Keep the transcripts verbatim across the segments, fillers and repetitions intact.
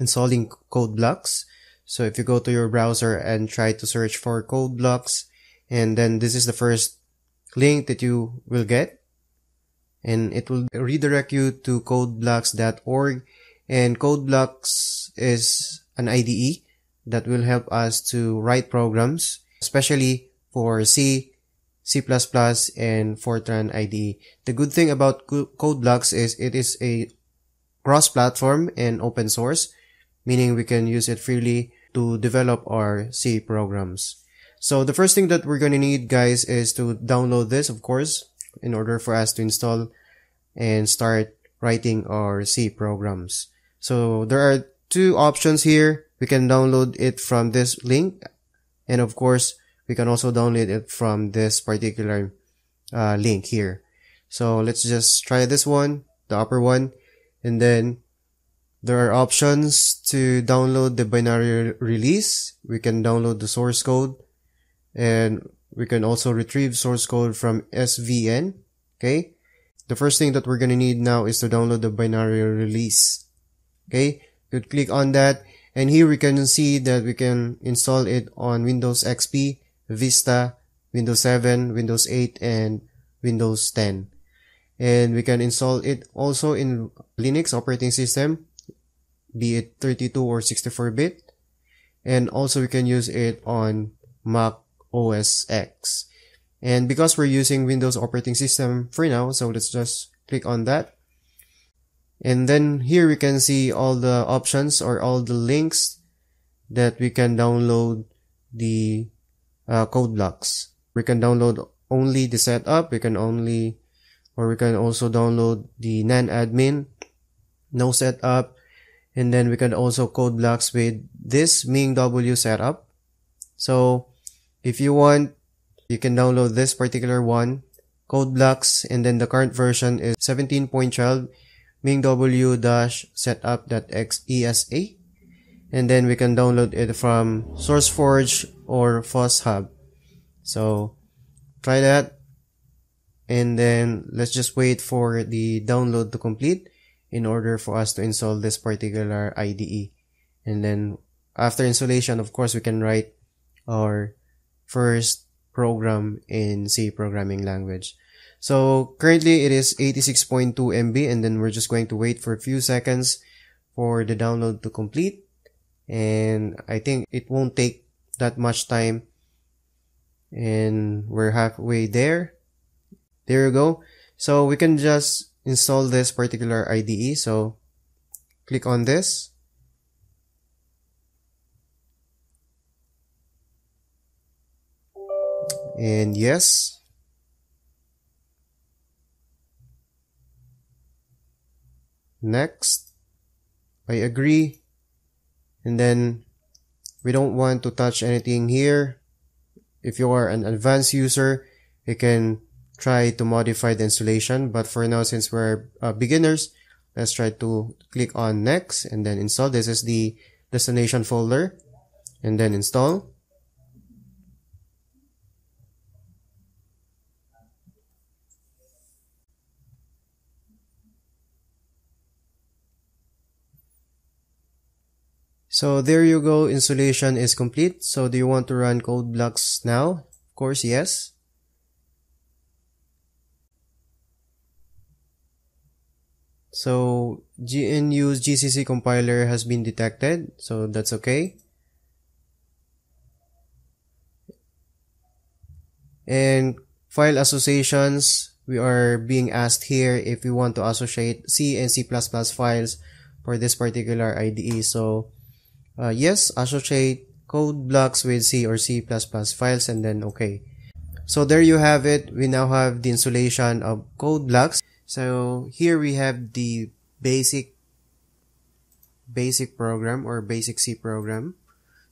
installing code blocks. So if you go to your browser and try to search for code blocks, and then this is the first link that you will get, and it will redirect you to codeblocks dot org. And codeblocks is an I D E that will help us to write programs, especially for C, C plus plus, and Fortran I D E. The good thing about codeblocks is it is a cross-platform and open source, meaning we can use it freely to develop our C programs. So the first thing that we're going to need, guys, is to download this, of course, in order for us to install and start writing our C programs. So there are two options here. We can download it from this link, and of course, we can also download it from this particular uh, link here. So let's just try this one, the upper one, and then there are options to download the binary release. We can download the source code, and we can also retrieve source code from S V N. Okay. The first thing that we're going to need now is to download the binary release. Okay. You click on that, and here we can see that we can install it on Windows X P, Vista, Windows seven, Windows eight, and Windows ten. And we can install it also in Linux operating system, be it thirty-two or sixty-four bit. And also we can use it on Mac O S X. And because we're using Windows operating system for now, so let's just click on that. And then here we can see all the options or all the links that we can download the uh, code blocks. We can download only the setup. We can only, or we can also download the non-admin, no setup. And then we can also code blocks with this MinGW setup. So if you want, you can download this particular one, code blocks, and then the current version is seventeen point twelve, MinGW-setup.xesa, and then we can download it from SourceForge or FossHub. So try that, and then let's just wait for the download to complete in order for us to install this particular I D E. And then after installation, of course, we can write our first program in C programming language. So currently it is eighty-six point two megabytes, and then we're just going to wait for a few seconds for the download to complete. And I think it won't take that much time, and we're halfway there. There you go. So we can just install this particular I D E. So click on this. And yes. Next. I agree. And then we don't want to touch anything here. If you are an advanced user, you can try to modify the installation. But for now, since we're uh, beginners, let's try to click on next and then install. This is the destination folder, and then install. So there you go, installation is complete. So do you want to run code blocks now? Of course, yes. So G N U's G C C compiler has been detected, so that's okay. And file associations, we are being asked here if we want to associate C and C plus plus files for this particular I D E. So Uh, yes, associate code blocks with C or C plus plus files, and then okay. So there you have it. We now have the installation of code blocks. So here we have the basic, basic program or basic C program.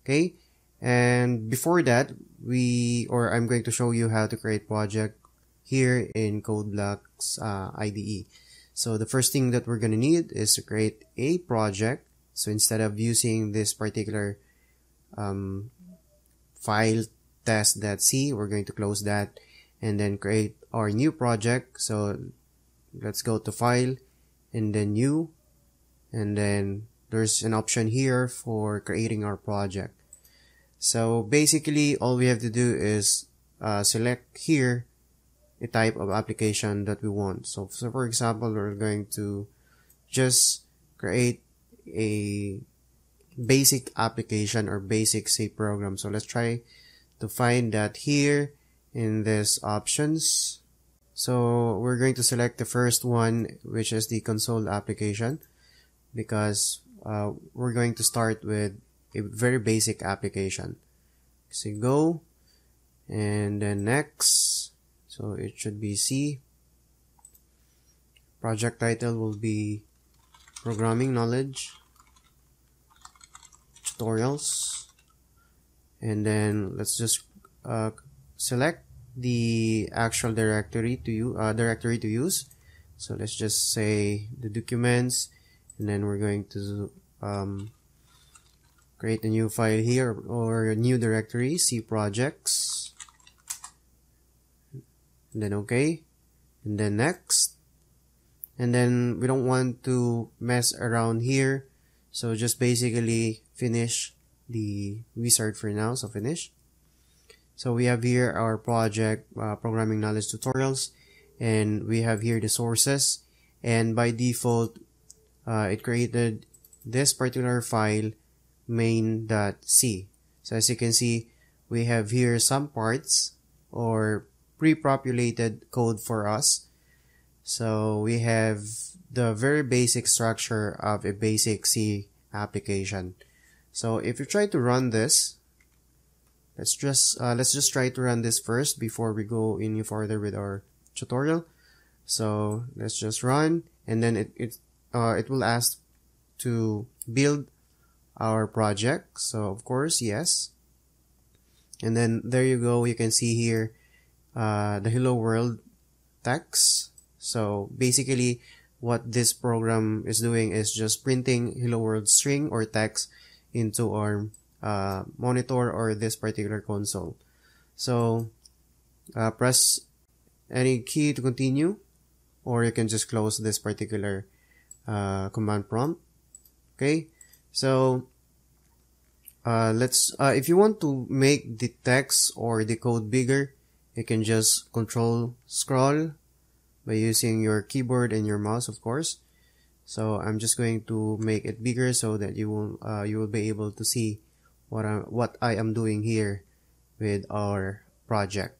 Okay. And before that, we, or I'm going to show you how to create project here in code blocks uh, I D E. So the first thing that we're going to need is to create a project. So instead of using this particular um, file test.c, we're going to close that and then create our new project. So let's go to file and then new, and then there's an option here for creating our project. So basically all we have to do is uh, select here a type of application that we want. So, so for example, we're going to just create a basic application or basic C program. So let's try to find that here in this options. So we're going to select the first one, which is the console application, because uh, we're going to start with a very basic application. So go and then next. So it should be C. Project title will be Programming Knowledge Tutorials. And then let's just uh, select the actual directory to you uh, directory to use. So let's just say the documents, and then we're going to um, create a new file here or a new directory, C projects, and then okay, and then next. And then we don't want to mess around here, so just basically finish the wizard for now. So finish. So we have here our project, uh, Programming Knowledge Tutorials, and we have here the sources, and by default uh, it created this particular file, main dot c. So as you can see, we have here some parts or pre-populated code for us. So we have the very basic structure of a basic C application. So if you try to run this, Let's just uh, let's just try to run this first before we go any further with our tutorial. So let's just run, and then it it uh, it will ask to build our project. So of course yes, and then there you go. You can see here uh, the hello world text. So basically what this program is doing is just printing hello world string or text into our Uh, monitor or this particular console. So uh, press any key to continue, or you can just close this particular uh, command prompt. Okay, so uh, let's uh, if you want to make the text or the code bigger, you can just control scroll by using your keyboard and your mouse, of course. So I'm just going to make it bigger so that you will uh, you will be able to see What I, what I am doing here with our project.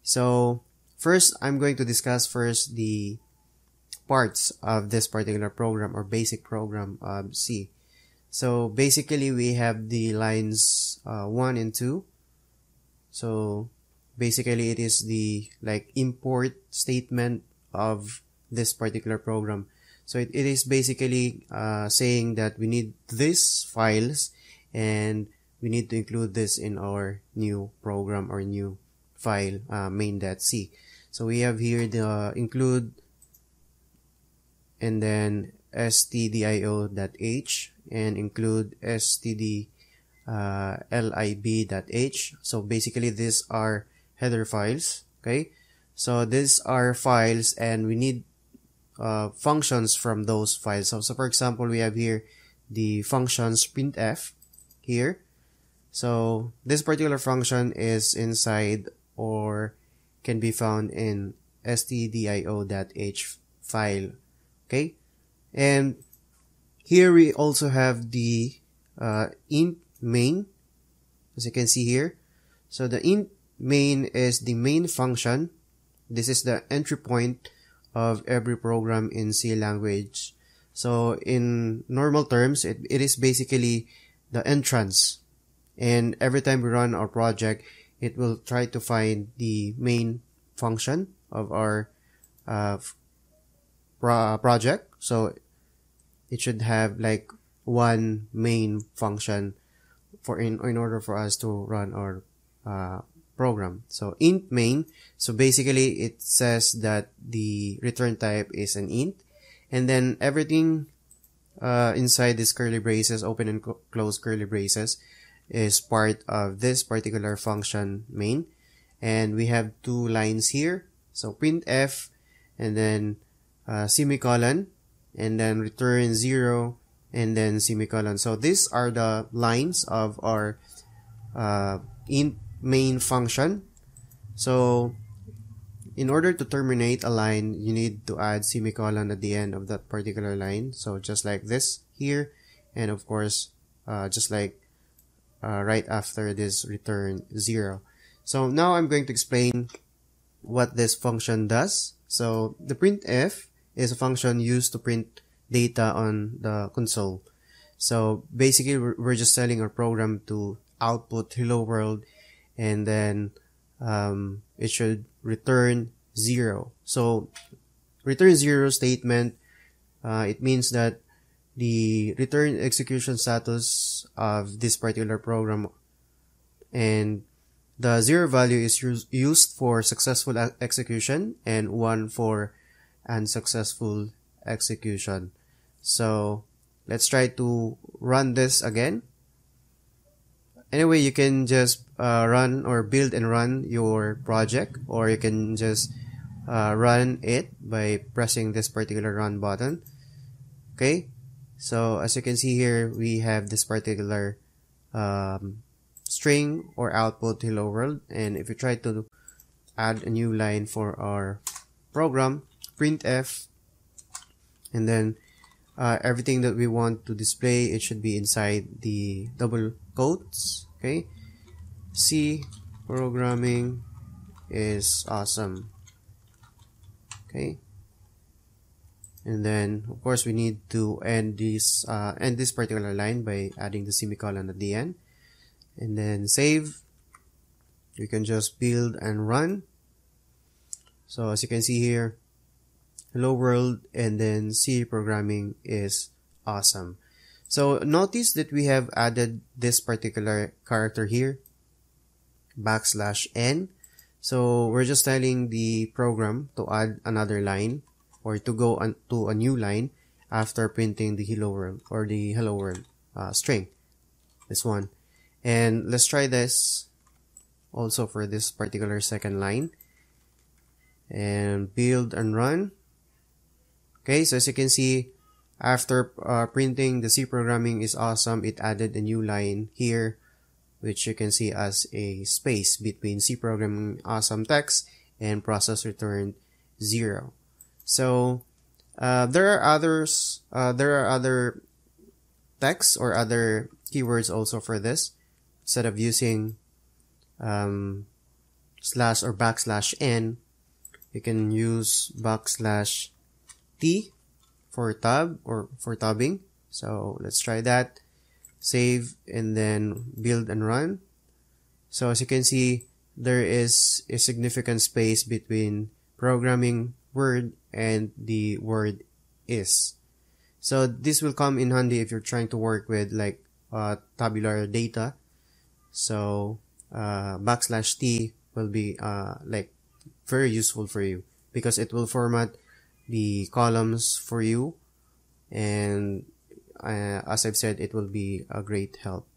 So first, I'm going to discuss first the parts of this particular program or basic program of C. So basically, we have the lines uh, one and two. So basically, it is the like import statement of this particular program. So it, it is basically uh, saying that we need these files and we need to include this in our new program or new file, uh, main dot c. So we have here the uh, include, and then stdio.h, and include stdlib.h. So basically these are header files. Okay, so these are files, and we need uh, functions from those files. So, so for example, we have here the functions printf here. So this particular function is inside or can be found in stdio.h file. Okay, and here we also have the uh, int main, as you can see here. So the int main is the main function. This is the entry point of every program in C language. So in normal terms, it, it is basically the entrance, and every time we run our project, it will try to find the main function of our uh, pro project. So it should have like one main function for in, in order for us to run our uh, program. So int main. So basically it says that the return type is an int, and then everything Uh, inside this curly braces, open and cl close curly braces, is part of this particular function main. And we have two lines here, so printf, and then uh, semicolon, and then return zero, and then semicolon. So these are the lines of our uh, int main function. So in order to terminate a line, you need to add semicolon at the end of that particular line. So just like this here, and of course uh, just like uh, right after this return zero. So now I'm going to explain what this function does. So the printf is a function used to print data on the console. So basically we're just telling our program to output hello world, and then um, it should return zero. So return zero statement, uh, it means that the return execution status of this particular program, and the zero value is use, used for successful execution and one for unsuccessful execution. So let's try to run this again. Anyway, you can just uh, run or build and run your project, or you can just uh, run it by pressing this particular run button. Okay, so as you can see here, we have this particular um, string or output hello world, and if you try to add a new line for our program, printf, and then uh, everything that we want to display, it should be inside the double quotes. Okay, C programming is awesome. Okay, and then of course we need to end this uh, end this particular line by adding the semicolon at the end, and then save. You can just build and run. So as you can see here, hello world, and then C programming is awesome. So notice that we have added this particular character here, backslash n. So we're just telling the program to add another line, or to go on to a new line after printing the hello world or the hello world uh, string, this one. And let's try this also for this particular second line, and build and run. Okay, so as you can see, after uh, printing the C programming is awesome, it added a new line here, which you can see as a space between C programming awesome text and process returned zero. So uh, there are others, uh, there are other texts or other keywords also for this. Instead of using um, slash or backslash n, you can use backslash T for tab or for tabbing. So let's try that, save, and then build and run. So as you can see, there is a significant space between programming word and the word is. So this will come in handy if you're trying to work with like uh, tabular data. So uh, backslash T will be uh, like very useful for you, because it will format the columns for you, and uh, as I've said, it will be a great help.